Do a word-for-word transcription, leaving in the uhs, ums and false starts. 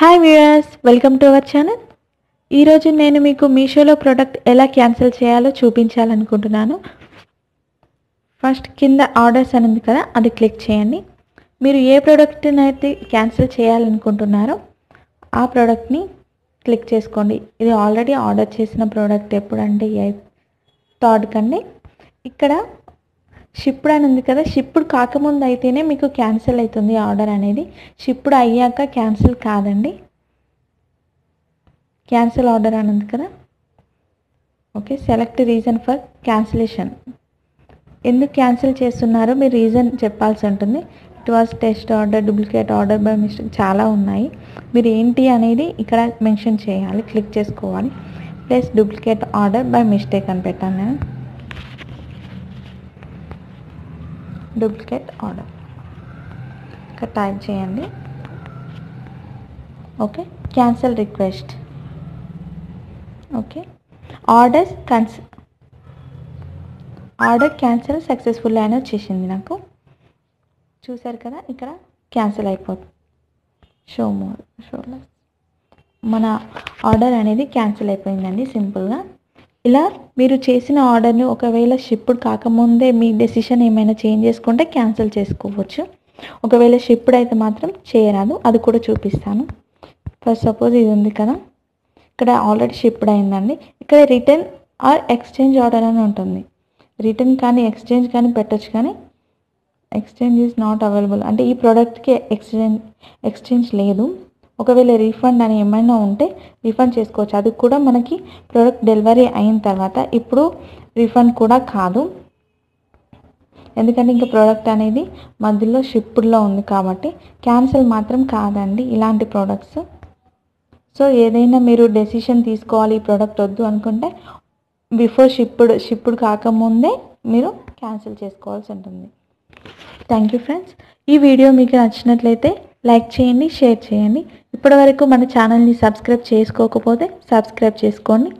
Hi viewers welcome to our channel. ई रोज़ु नेनु मीकु मीशोलो प्रोडक्ट एला कैंसिल चेयालो चूपिंचालनुकुंटुन्नानु। फस्ट किंद आर्डर्स अनि उंदी कदा अदि क्लिक चेयंडी। मीरु ए प्रोडक्ट नि अयिते कैंसिल चेयालनुकुंटुन्नारो आ प्रोडक्ट नि क्लिक चेसुकोंडी। इदि ऑलरेडी आर्डर चेसिन प्रोडक्ट एप्पुडंटे थर्ड कंडी। इक्कड షిప్డ్ అని ఉంది కదా, షిప్డ్ కాకముందు అయితేనే మీకు క్యాన్సిల్ అవుతుంది ఆర్డర్ అనేది, షిప్డ్ అయ్యాక క్యాన్సిల్ కాదండి। క్యాన్సిల్ ఆర్డర్ అని ఉంది కదా, okay select reason for cancellation, ఎందుకు క్యాన్సిల్ చేస్తున్నారో మీ రీజన్ చెప్పాల్సి ఉంటుంది। It was test order, duplicate order by mistake చాలా ఉన్నాయి, మీరు ఏంటి అనేది ఇక్కడ మెన్షన్ చేయాలి, క్లిక్ చేసుకోవాలి। Plus duplicate order by mistake అని పెట్టాను నేను, డూప్లికేట్ ఆర్డర్ ఇక్కడ టైప్ చేయండి। Okay cancel request, okay orders కన్స్ ఆర్డర్ క్యాన్సిల్ సక్సెస్ఫుల్ అని వచ్చేసింది నాకు, చూసారు కదా। ఇక్కడ క్యాన్సిల్ అయిపోతుంది, షో మోర్ షోలో మన ఆర్డర్ అనేది క్యాన్సిల్ అయిపోయిందండి సింపుల్గా। ఇలా మీరు చేసిన ఆర్డర్ని ఒకవేళ షిప్డ్ కాకముందే మీ డెసిషన్ ఏమైనా చేంజ్ చేసుకుంటే క్యాన్సిల్ చేసుకోవచ్చు, ఒకవేళ షిప్డ్ అయితే మాత్రం చేయరాదు, అది కూడా చూపిస్తాను। ఫస్ట్ సపోజ్ ఇది ఉంది కదా, ఇక్కడ ఆల్రెడీ షిప్డ్ అయిందండి, ఇక్కడ రిటర్న్ ఆర్ ఎక్స్చేంజ్ ఆర్డర్ అని ఉంటుంది, రిటర్న్ కానీ ఎక్స్చేంజ్ కానీ పెట్టచ్చు, కానీ ఎక్స్చేంజ్ ఈజ్ నాట్ అవైలబుల్ అంటే ఈ ప్రోడక్ట్కి ఎక్స్చేంజ్ ఎక్స్చేంజ్ లేదు, ఒకవేళ రీఫండ్ అని ఏమైనా ఉంటే రీఫండ్ చేసుకోవచ్చు, అది కూడా మనకి ప్రోడక్ట్ డెలివరీ అయిన తర్వాత, ఇప్పుడు రీఫండ్ కూడా కాదు ఎందుకంటే ఇంకా ప్రోడక్ట్ అనేది మధ్యలో షిప్డ్లో ఉంది కాబట్టి క్యాన్సిల్ మాత్రం కాదండి ఇలాంటి ప్రోడక్ట్స్। సో ఏదైనా మీరు డెసిషన్ తీసుకోవాలి ఈ ప్రోడక్ట్ వద్దు అనుకుంటే బిఫోర్ షిప్డ్ షిప్డ్ కాకముందే మీరు క్యాన్సిల్ చేసుకోవాల్సి ఉంటుంది। థ్యాంక్ యూ ఫ్రెండ్స్, ఈ వీడియో మీకు నచ్చినట్లయితే లైక్ చేయండి, షేర్ చేయండి। ఇప్పటివరకు మన ఛానల్ని సబ్స్క్రైబ్ చేసుకోకపోతే సబ్స్క్రైబ్ చేసుకోండి।